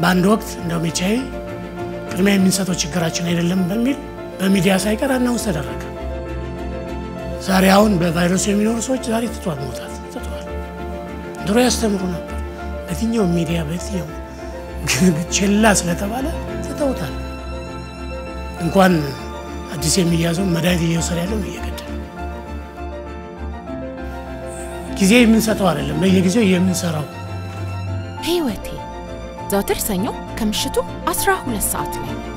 በአንድ ወቅት እንደው መቼይ ቅድሚያ የምንሰጠው ችግራችን አይደለም በሚል በሚዲያ ሳይቀር አናውንስ ተደረገ። ዛሬ አሁን በቫይረስ የሚኖሩ ሰዎች ዛሬ ተቷል ሞታል ተቷል። ድሮ ያስተምሩ ነበር በትኛው ሚዲያ በትኛው ግን ቸላ ስለተባለ ተተውታል። እንኳን አዲስ የሚያዘው መዳድ እየወሰደ ያለው እየገደ ጊዜ የምንሰጠው አይደለም በየጊዜው የምንሰራው ህይወቴ ዛተርሰኞ ከምሽቱ 12 ሰዓት ላይ